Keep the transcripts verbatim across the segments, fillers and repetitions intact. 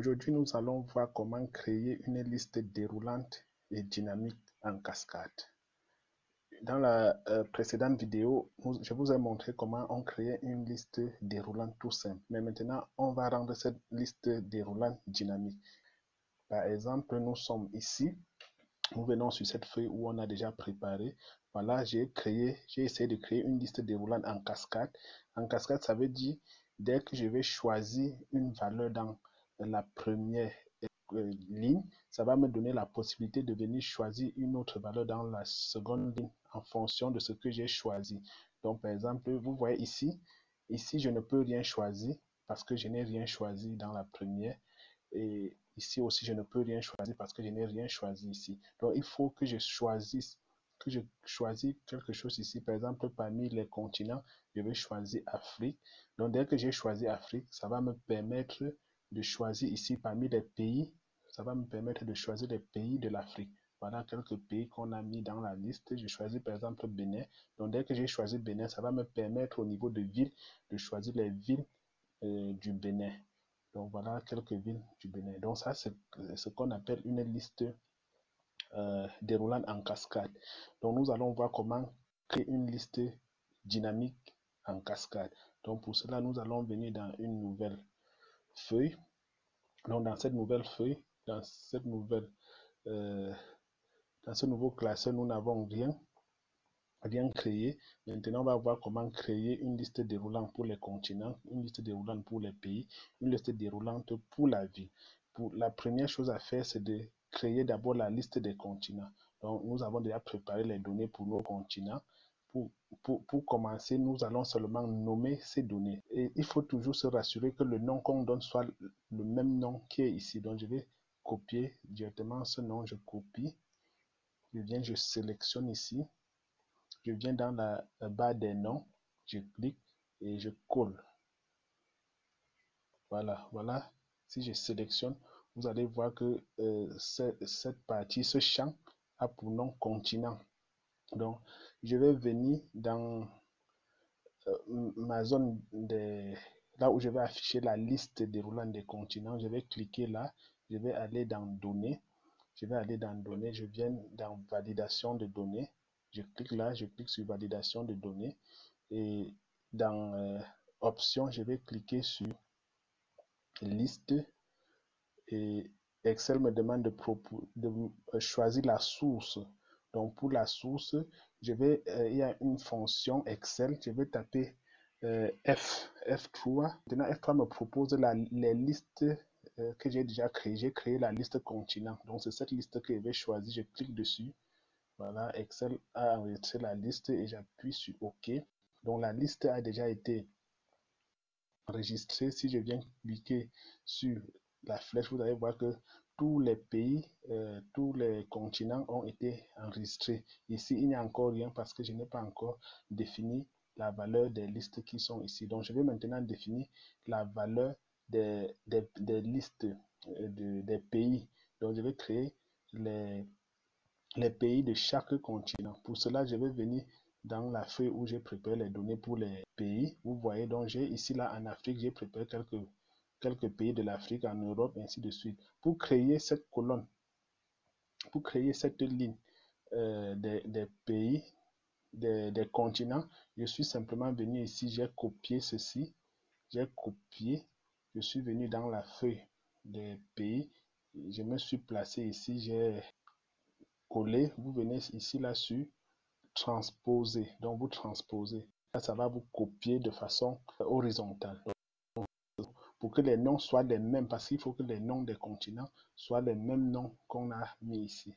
Aujourd'hui, nous allons voir comment créer une liste déroulante et dynamique en cascade. Dans la euh, précédente vidéo, nous, je vous ai montré comment on crée une liste déroulante tout simple. Mais maintenant, on va rendre cette liste déroulante dynamique. Par exemple, nous sommes ici. Nous venons sur cette feuille où on a déjà préparé. Voilà, j'ai créé, j'ai essayé de créer une liste déroulante en cascade. En cascade, ça veut dire dès que je vais choisir une valeur dans la première euh, ligne, ça va me donner la possibilité de venir choisir une autre valeur dans la seconde ligne en fonction de ce que j'ai choisi. Donc, par exemple, vous voyez ici, ici, je ne peux rien choisir parce que je n'ai rien choisi dans la première. Et ici aussi, je ne peux rien choisir parce que je n'ai rien choisi ici. Donc, il faut que je choisisse, que je choisisse quelque chose ici. Par exemple, parmi les continents, je vais choisir Afrique. Donc, dès que j'ai choisi Afrique, ça va me permettre de choisir ici parmi les pays. Ça va me permettre de choisir les pays de l'Afrique. Voilà quelques pays qu'on a mis dans la liste. Je choisis par exemple Bénin. Donc, dès que j'ai choisi Bénin, ça va me permettre au niveau de ville de choisir les villes euh, du Bénin. Donc, voilà quelques villes du Bénin. Donc, ça, c'est ce qu'on appelle une liste euh, déroulante en cascade. Donc, nous allons voir comment créer une liste dynamique en cascade. Donc, pour cela, nous allons venir dans une nouvelle feuille. Donc, dans cette nouvelle feuille, dans cette nouvelle, euh, dans ce nouveau classeur, nous n'avons rien, rien créé. Maintenant, on va voir comment créer une liste déroulante pour les continents, une liste déroulante pour les pays, une liste déroulante pour la ville. Pour la première chose à faire, c'est de créer d'abord la liste des continents. Donc, nous avons déjà préparé les données pour nos continents. Pour, pour, pour commencer, nous allons seulement nommer ces données. Et il faut toujours se rassurer que le nom qu'on donne soit le même nom qui est ici. Donc, je vais copier directement ce nom. Je copie. Je viens, je sélectionne ici. Je viens dans la barre des noms. Je clique et je colle. Voilà, voilà. Si je sélectionne, vous allez voir que euh, cette partie, ce champ a pour nom continent. Donc, je vais venir dans euh, ma zone, de, là où je vais afficher la liste déroulante des continents. Je vais cliquer là, je vais aller dans données, je vais aller dans données, je viens dans validation de données, je clique là, je clique sur validation de données et dans euh, options, je vais cliquer sur liste et Excel me demande de, de choisir la source. Donc, pour la source, je vais, euh, il y a une fonction Excel, je vais taper euh, F, F trois. Maintenant, F trois me propose la, les listes euh, que j'ai déjà créées. J'ai créé la liste continent. Donc, c'est cette liste que je vais choisir. Je clique dessus. Voilà, Excel a enregistré la liste et j'appuie sur OK. Donc, la liste a déjà été enregistrée. Si je viens cliquer sur la flèche, vous allez voir que tous les pays, euh, tous les continents ont été enregistrés. Ici, il n'y a encore rien parce que je n'ai pas encore défini la valeur des listes qui sont ici. Donc, je vais maintenant définir la valeur des, des, des listes euh, de, des pays. Donc, je vais créer les, les pays de chaque continent. Pour cela, je vais venir dans la feuille où j'ai préparé les données pour les pays. Vous voyez, donc j'ai ici, là, en Afrique, j'ai préparé quelques... quelques pays de l'Afrique, en Europe, ainsi de suite. Pour créer cette colonne, pour créer cette ligne euh, des, des pays, des, des continents, je suis simplement venu ici, j'ai copié ceci, j'ai copié, je suis venu dans la feuille des pays, je me suis placé ici, j'ai collé, vous venez ici là-dessus, transposer, donc vous transposez. Là, ça va vous copier de façon horizontale. Pour que les noms soient les mêmes, parce qu'il faut que les noms des continents soient les mêmes noms qu'on a mis ici.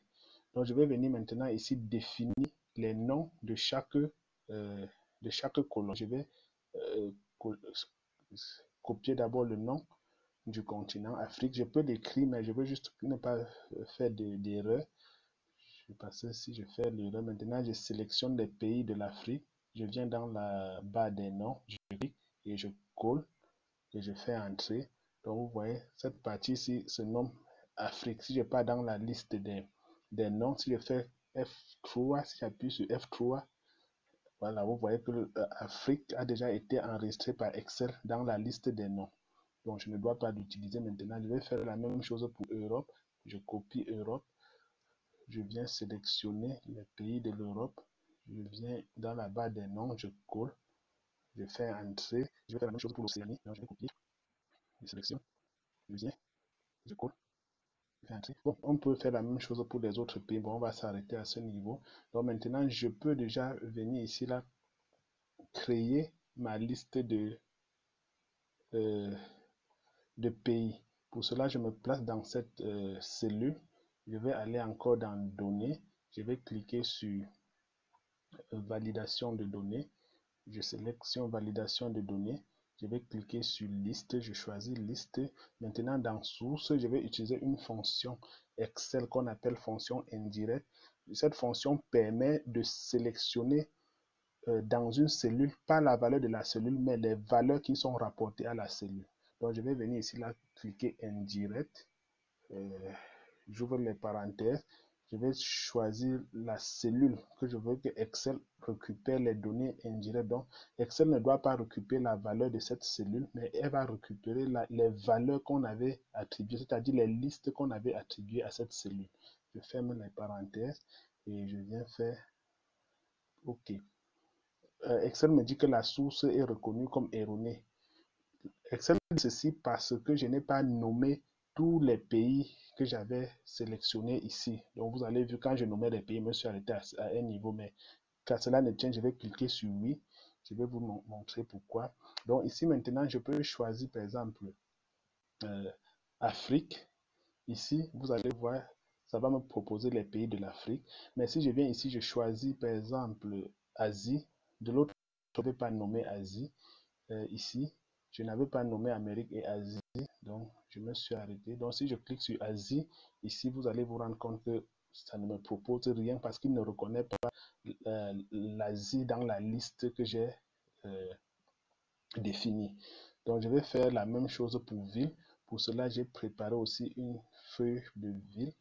Donc, je vais venir maintenant ici définir les noms de chaque, euh, de chaque colonne. Je vais euh, co copier d'abord le nom du continent Afrique. Je peux l'écrire, mais je veux juste ne pas faire d'erreur. Je passe si je fais l'erreur. Maintenant, je sélectionne les pays de l'Afrique. Je viens dans la barre des noms, je clique et je colle. Et je fais entrer. Donc, vous voyez, cette partie ici se nomme Afrique. Si je pars dans la liste des, des noms, si je fais F trois, si j'appuie sur F trois, voilà, vous voyez que l'Afrique a déjà été enregistrée par Excel dans la liste des noms. Donc, je ne dois pas l'utiliser maintenant. Je vais faire la même chose pour Europe. Je copie Europe. Je viens sélectionner les pays de l'Europe. Je viens dans la barre des noms. Je colle. Je fais entrer. Je vais faire la même chose pour l'Océanie. Donc, je vais copier. Je sélectionne. Je viens. Je colle. Bon, on peut faire la même chose pour les autres pays. Bon, on va s'arrêter à ce niveau. Donc maintenant, je peux déjà venir ici, là, créer ma liste de, euh, de pays. Pour cela, je me place dans cette euh, cellule. Je vais aller encore dans données. Je vais cliquer sur euh, validation de données. Je sélectionne validation de données. Je vais cliquer sur liste, je choisis liste. Maintenant, dans source, je vais utiliser une fonction Excel qu'on appelle fonction indirecte. Cette fonction permet de sélectionner euh, dans une cellule, pas la valeur de la cellule, mais les valeurs qui sont rapportées à la cellule. Donc, je vais venir ici, là, cliquer indirect. Euh, J'ouvre les parenthèses. Je vais choisir la cellule que je veux que Excel récupère les données indirectes. Donc, Excel ne doit pas récupérer la valeur de cette cellule, mais elle va récupérer la, les valeurs qu'on avait attribuées, c'est-à-dire les listes qu'on avait attribuées à cette cellule. Je ferme les parenthèses et je viens faire OK. Euh, Excel me dit que la source est reconnue comme erronée. Excel dit ceci parce que je n'ai pas nommé tous les pays que j'avais sélectionné ici. Donc, vous avez vu, quand je nommais les pays, je me suis arrêté à, à un niveau, mais quand cela ne tient, je vais cliquer sur oui. Je vais vous montrer pourquoi. Donc, ici, maintenant, je peux choisir, par exemple, euh, Afrique. Ici, vous allez voir, ça va me proposer les pays de l'Afrique. Mais si je viens ici, je choisis, par exemple, Asie. De l'autre, je ne vais pas nommer Asie. Euh, ici, je n'avais pas nommé Amérique et Asie. Donc, je me suis arrêté. Donc, si je clique sur Asie, ici, vous allez vous rendre compte que ça ne me propose rien parce qu'il ne reconnaît pas euh, l'Asie dans la liste que j'ai euh, définie. Donc, je vais faire la même chose pour ville. Pour cela, j'ai préparé aussi une feuille de ville.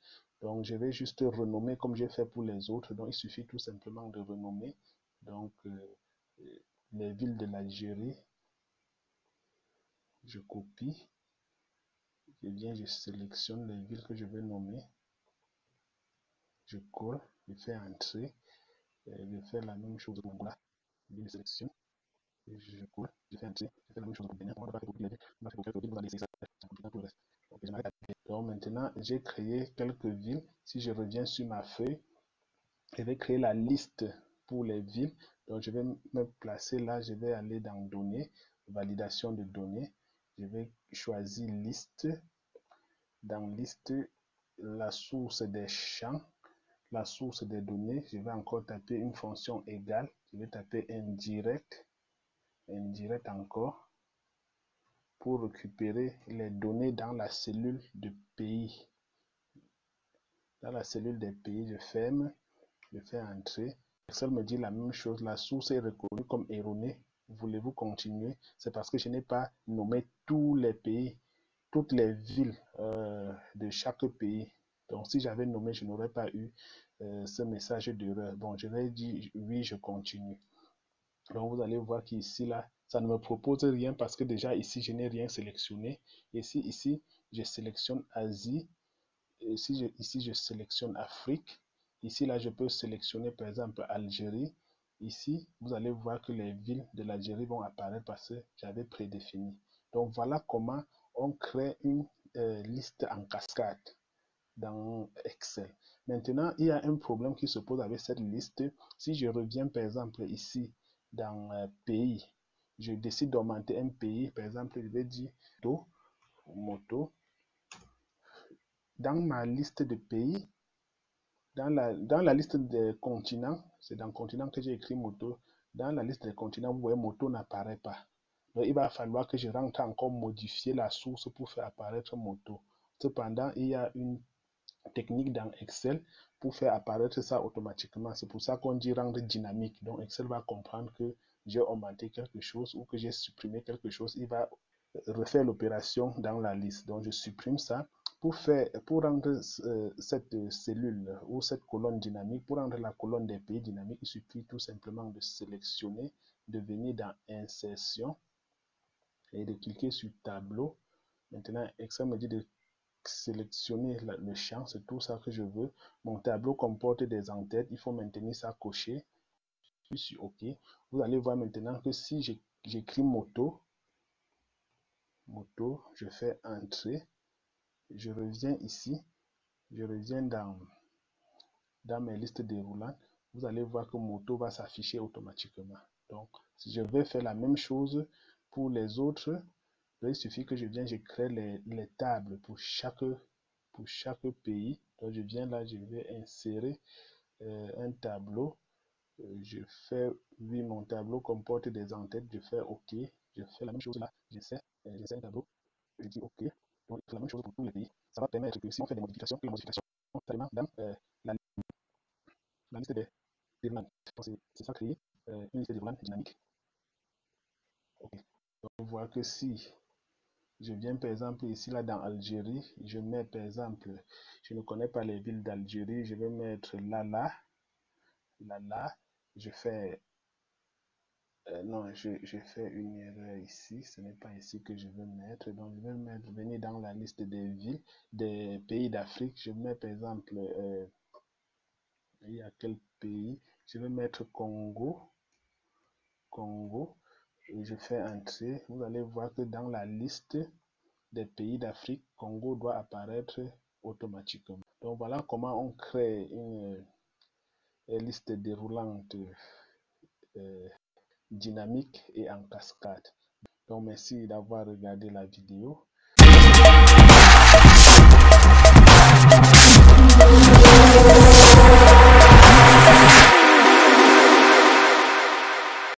Donc, je vais juste renommer comme j'ai fait pour les autres. Donc, il suffit tout simplement de renommer. Donc, euh, les villes de l'Algérie. Je copie. Je viens, je sélectionne les villes que je vais nommer. Je colle, je fais entrer. Je fais la même chose pour Angola. Je sélectionne. Je colle, je fais entrer. Je fais la même chose pour Bénin. On va faire les villes. On va faire les villes. On va laisser ça. Donc maintenant, j'ai créé quelques villes. Si je reviens sur ma feuille, je vais créer la liste pour les villes. Donc je vais me placer là. Je vais aller dans données, validation de données. Je vais choisir liste. Dans liste, la source des champs, la source des données. Je vais encore taper une fonction égale. Je vais taper indirect, indirect encore, pour récupérer les données dans la cellule de pays. Dans la cellule des pays, je ferme, je fais entrer. Excel me dit la même chose. La source est reconnue comme erronée. Voulez-vous continuer? C'est parce que je n'ai pas nommé tous les pays, toutes les villes euh, de chaque pays. Donc, si j'avais nommé, je n'aurais pas eu euh, ce message d'erreur. Bon, je vais dire oui, je continue. Donc, vous allez voir qu'ici, là, ça ne me propose rien parce que déjà ici, je n'ai rien sélectionné. Et si ici, je sélectionne Asie, et si je, ici, je sélectionne Afrique, ici, là, je peux sélectionner, par exemple, Algérie. Ici, vous allez voir que les villes de l'Algérie vont apparaître parce que j'avais prédéfini. Donc, voilà comment on crée une euh, liste en cascade dans Excel. Maintenant, il y a un problème qui se pose avec cette liste. Si je reviens, par exemple, ici, dans euh, pays, je décide d'augmenter un pays. Par exemple, je vais dire moto, moto. Dans ma liste de pays, Dans la, dans la liste des continents, c'est dans le continent que j'ai écrit moto. Dans la liste des continents, vous voyez, moto n'apparaît pas. Donc, il va falloir que je rentre encore modifier la source pour faire apparaître moto. Cependant, il y a une technique dans Excel pour faire apparaître ça automatiquement. C'est pour ça qu'on dit rendre dynamique. Donc, Excel va comprendre que j'ai augmenté quelque chose ou que j'ai supprimé quelque chose. Il va refaire l'opération dans la liste. Donc, je supprime ça. Pour, faire, pour rendre euh, cette cellule ou cette colonne dynamique, pour rendre la colonne des pays dynamique, il suffit tout simplement de sélectionner, de venir dans Insertion et de cliquer sur Tableau. Maintenant, Excel me dit de sélectionner la, le champ, c'est tout ça que je veux. Mon tableau comporte des en-têtes, il faut maintenir ça coché. Je suis sur OK. Vous allez voir maintenant que si j'écris moto, moto, je fais entrer, je reviens ici, je reviens dans, dans mes listes déroulantes, vous allez voir que moto va s'afficher automatiquement. Donc, si je vais faire la même chose pour les autres, il suffit que je viens, je crée les, les tables pour chaque, pour chaque pays. Donc, je viens là, je vais insérer euh, un tableau. Euh, je fais, oui, mon tableau comporte des en-têtes. Je fais OK. Je fais la même chose là. J'essaie euh, un tableau. Je dis OK. Donc, je fais la même chose pour tous les pays. Ça va permettre que si on fait des modifications, les modifications sont dans euh, la, la liste des demandes. C'est ça, créer euh, une liste de demandes dynamique. OK. Donc, on voit que si je viens par exemple ici là dans Algérie, je mets par exemple, je ne connais pas les villes d'Algérie, je vais mettre Lala, Lala, je fais, euh, non, je, je fais une erreur ici, ce n'est pas ici que je veux mettre, donc je vais mettre, venir dans la liste des villes, des pays d'Afrique, je mets par exemple, euh, il y a quel pays, je vais mettre Congo, Congo, et je fais entrer, vous allez voir que dans la liste des pays d'Afrique, Congo doit apparaître automatiquement. Donc voilà comment on crée une, une liste déroulante euh, dynamique et en cascade. Donc merci d'avoir regardé la vidéo.